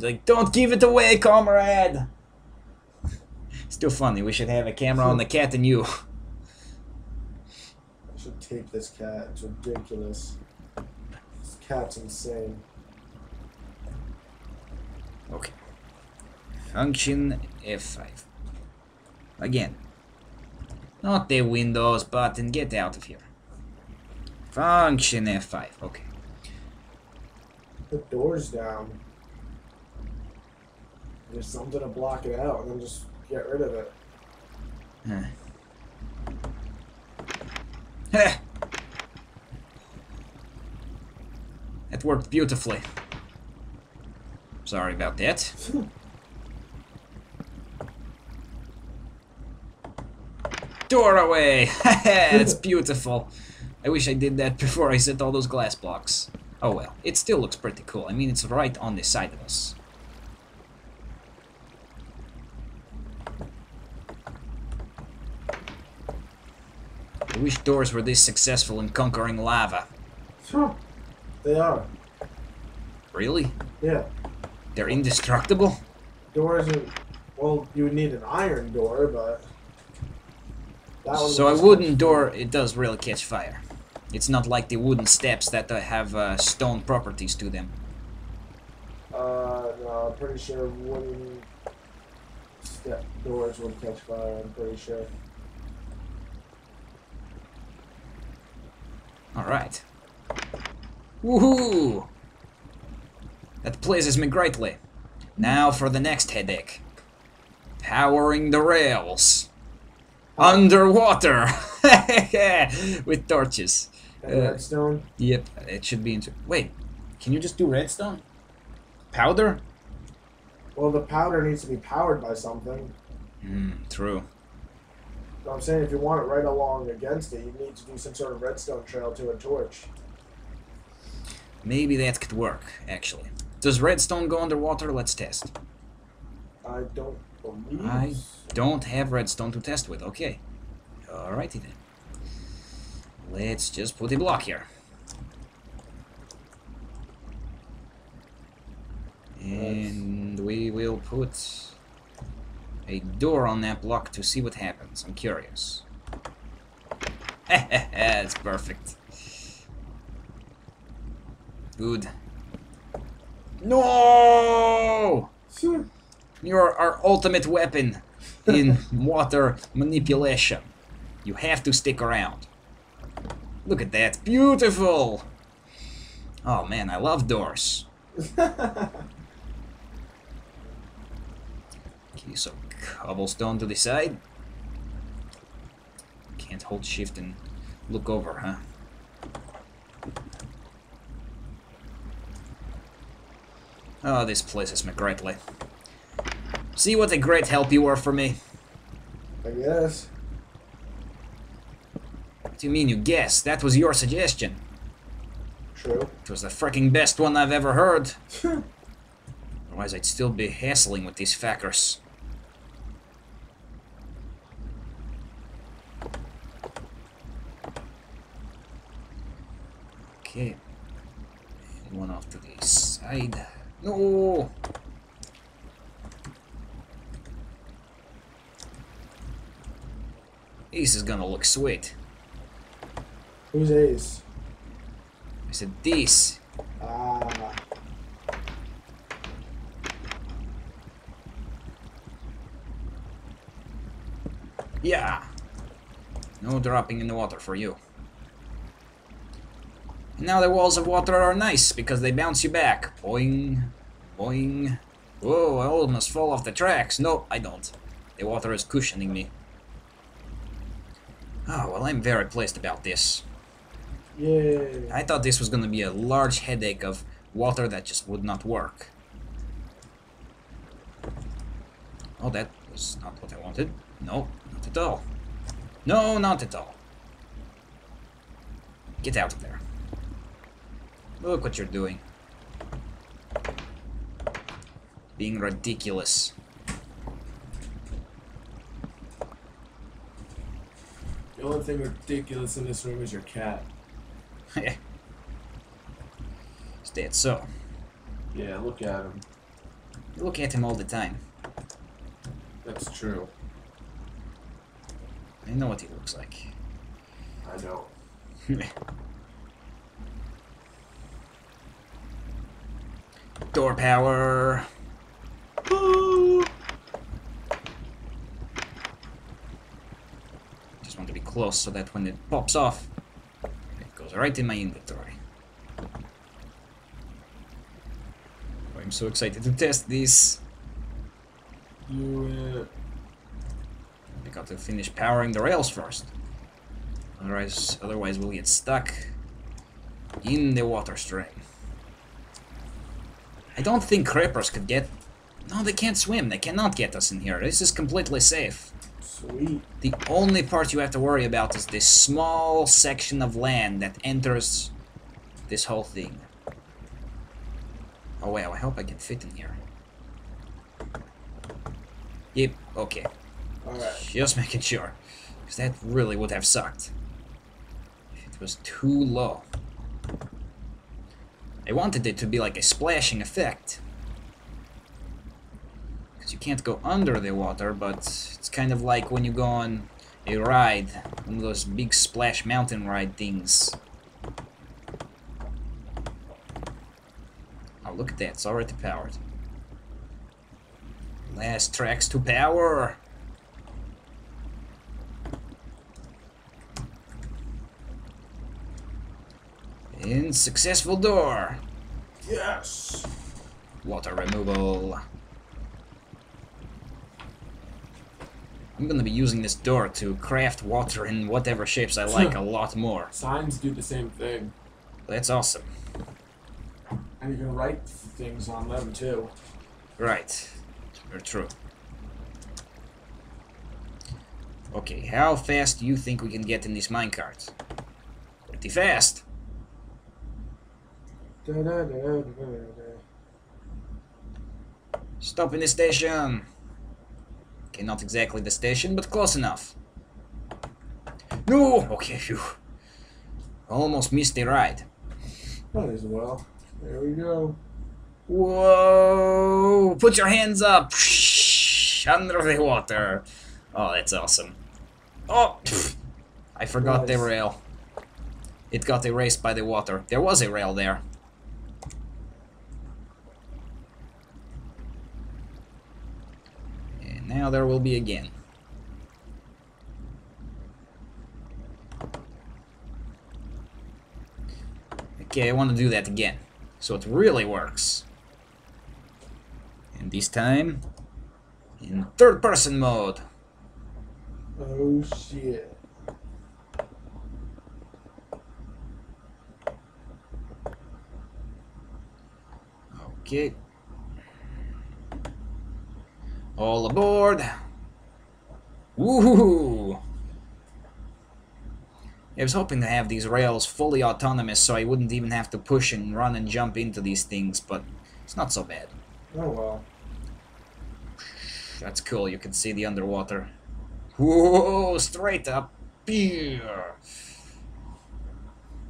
He's like, don't give it away, comrade! Still funny. We should have a camera on the cat and you. I should tape this cat. It's ridiculous. This cat's insane. Okay. Function F5. Again. Not the Windows button. Get out of here. Function F5. Okay. Put doors down. There's something to block it out and then just get rid of it. Huh. Heh! That worked beautifully. Sorry about that. Door away! It's beautiful. I wish I did that before I set all those glass blocks. Oh well, it still looks pretty cool. I mean, it's right on the side of us. I wish doors were this successful in conquering lava. Sure, they are. Really? Yeah. They're indestructible? Doors are... well, you would need an iron door, but... that one so a wooden door, it does really catch fire. It's not like the wooden steps that have stone properties to them. No, I'm pretty sure wooden step doors will catch fire, I'm pretty sure. Alright. Woohoo! That pleases me greatly. Now for the next headache. Powering the rails. Underwater! With torches. Redstone? Yep, it should be... wait, can you just do redstone? Powder? Well, the powder needs to be powered by something. True. So I'm saying if you want it right along against it, you need to do some sort of redstone trail to a torch. Maybe that could work, actually. Does redstone go underwater? Let's test. I don't believe... I don't have redstone to test with, okay. Alrighty then. Let's just put a block here. And we will put a door on that block to see what happens. I'm curious. It's perfect. Good. No! Sure. You're our ultimate weapon in water manipulation. You have to stick around. Look at that. Beautiful! Oh man, I love doors. Okay, so cobblestone to the side. Can't hold shift and look over, huh? Oh, this pleases me greatly. See what a great help you were for me. I guess. What do you mean you guess? That was your suggestion. True. It was the freaking best one I've ever heard. Otherwise I'd still be hassling with these fuckers. Okay. And one off to the side. No! Ace is gonna look sweet. Who's Ace? I said this. Ah. Yeah. No dropping in the water for you. And now the walls of water are nice because they bounce you back. Boing. Boing. Whoa, I almost fall off the tracks. No, I don't. The water is cushioning me. Oh, well, I'm very pleased about this. Yay. I thought this was going to be a large headache of water that just would not work. Oh, that was not what I wanted. No, not at all. No, not at all. Get out of there. Look what you're doing. Being ridiculous. The only thing ridiculous in this room is your cat. Is that so? Yeah, look at him. You look at him all the time. That's true. I know what he looks like. I know. Door power. Ooh. Just want to be close so that when it pops off, it goes right in my inventory. Oh, I'm so excited to test this. You, I got to finish powering the rails first. Otherwise we'll get stuck in the water stream. I don't think creepers could get... No, they can't swim. They cannot get us in here. This is completely safe. Sweet. The only part you have to worry about is this small section of land that enters this whole thing. Oh, wow. I hope I can fit in here. Yep. Okay. All right. Just making sure. Because that really would have sucked. If it was too low. I wanted it to be like a splashing effect. Because you can't go under the water, but it's kind of like when you go on a ride, one of those big splash mountain ride things. Oh, look at that, it's already powered. Last tracks to power! In successful door. Yes. Water removal. I'm gonna be using this door to craft water in whatever shapes I like a lot more. Signs do the same thing. That's awesome. And you can write things on them too. Right. Very true. Okay, how fast do you think we can get in this minecart? Pretty fast. Stop in the station. Okay, not exactly the station, but close enough. No! Okay, phew. Almost missed the ride. Might as well. There we go. Whoa! Put your hands up! Under the water. Oh, that's awesome. Oh! I forgot the rail. It got erased by the water. There was a rail there. Now there will be again. Okay, I want to do that again. So it really works. And this time, in third person mode. Oh shit. Okay. All aboard! Woohoo! I was hoping to have these rails fully autonomous so I wouldn't even have to push and run and jump into these things, but it's not so bad. Oh well. That's cool, you can see the underwater. Whoa, straight up here!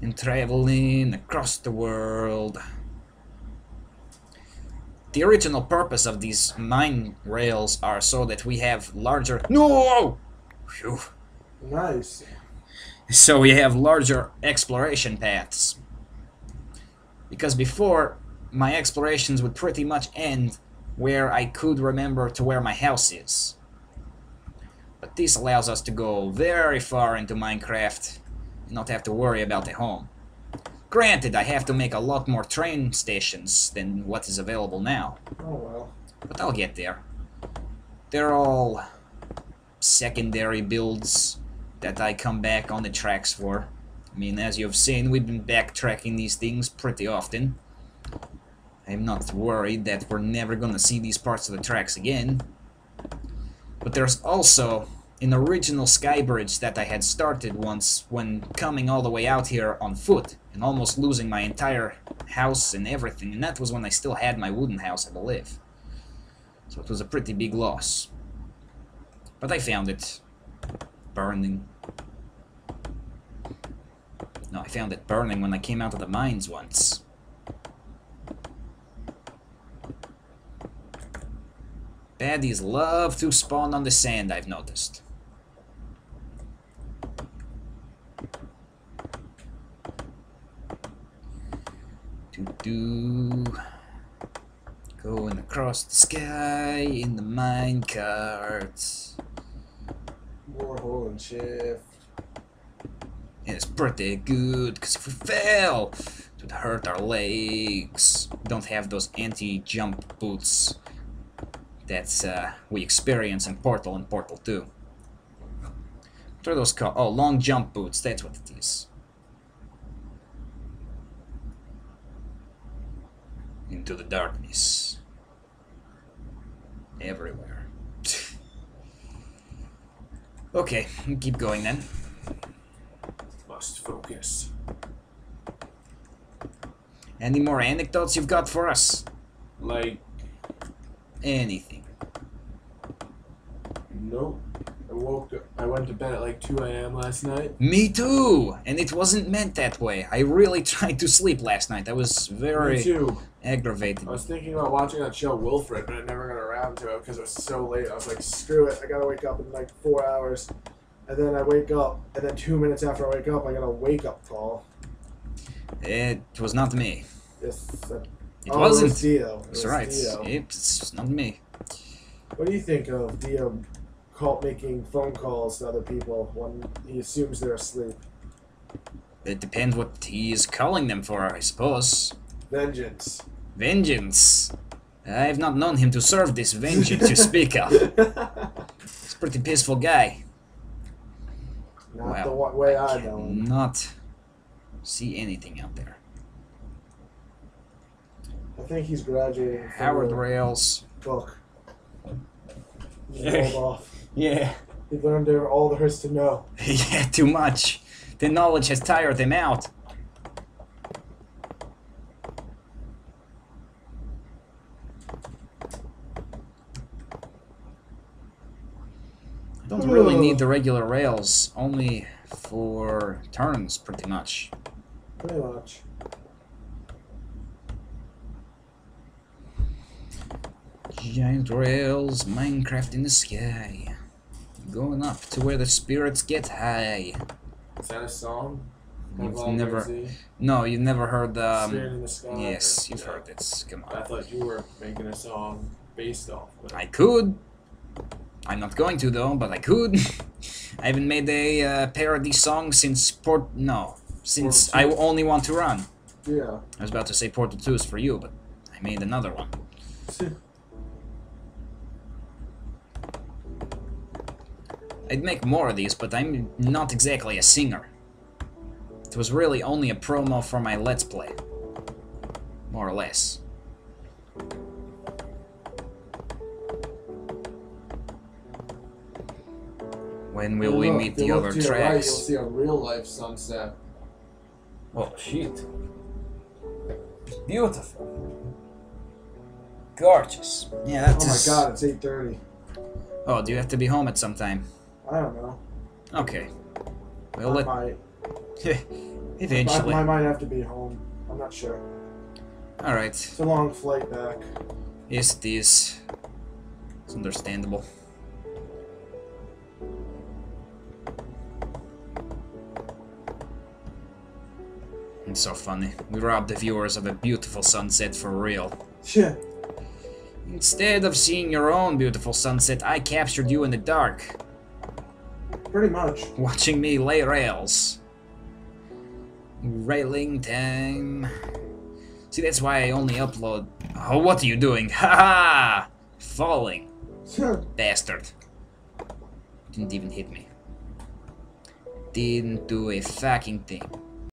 And traveling across the world. The original purpose of these mine rails are so that we have larger... No! Phew. Nice. So we have larger exploration paths. Because before, my explorations would pretty much end where I could remember to where my house is. But this allows us to go very far into Minecraft and not have to worry about a home. Granted, I have to make a lot more train stations than what is available now. Oh well. But I'll get there. They're all secondary builds that I come back on the tracks for. I mean, as you've seen, we've been backtracking these things pretty often. I'm not worried that we're never gonna see these parts of the tracks again. But there's also an original sky bridge that I had started once when coming all the way out here on foot and almost losing my entire house and everything, and that was when I still had my wooden house, I believe. So it was a pretty big loss. But I found it burning. No, I found it burning when I came out of the mines once. Baddies love to spawn on the sand, I've noticed. Going across the sky in the mine cart. Warhole and shift. And it's pretty good, because if we fail, it would hurt our legs. We don't have those anti-jump boots that we experience in Portal and Portal 2. What are those called? Oh, long jump boots, that's what it is. Into the darkness. Everywhere. Okay, keep going then. Must focus. Any more anecdotes you've got for us? Like... anything. No. I went to bed at like 2 a.m. last night. Me too! And it wasn't meant that way. I really tried to sleep last night. I was very... me too. Aggravated. I was thinking about watching that show Wilfred, but I never got around to it because it was so late. I was like, screw it, I gotta wake up in like 4 hours. And then I wake up, and then 2 minutes after I wake up, I got a wake-up call. It was not me. Yes. It wasn't. It was Dio. That's right. Dio. It's not me. What do you think of Dio making phone calls to other people when he assumes they're asleep? It depends what he's calling them for, I suppose. Vengeance. Vengeance. I have not known him to serve this vengeance you speak of. He's a pretty peaceful guy. Not the way I know him. Not see anything out there. I think he's graduating. Howard Rails. Book. Yeah. Off. Yeah. He learned all there is to know. Yeah, too much. The knowledge has tired him out. Don't really need the regular rails, only for turns, pretty much. Pretty much. Giant rails, Minecraft in the sky. Going up to where the spirits get high. Is that a song? No, you've never heard the... Spirit in the Sky? Yes, you've heard it. Come on. I thought you were making a song based off of it. I could. I'm not going to though, but I could. I haven't made a parody song since since I Only Want to Run. Yeah. I was about to say Portal 2 is for you, but I made another one. I'd make more of these, but I'm not exactly a singer. It was really only a promo for my Let's Play. More or less. When will we meet the other tracks? Right, you'll see a real-life sunset. Oh, shit. Beautiful. Gorgeous. Yeah, that's... oh my god, it's 8:30. Oh, do you have to be home at some time? I don't know. Okay. Well, eventually. I might have to be home. I'm not sure. Alright. It's a long flight back. Yes, it is. It's understandable. It's so funny. We robbed the viewers of a beautiful sunset for real. Yeah. Instead of seeing your own beautiful sunset, I captured you in the dark. Pretty much. Watching me lay rails. Railing time. See, that's why I only upload... oh, what are you doing? Ha-ha! Falling. Bastard. Didn't even hit me. Didn't do a fucking thing.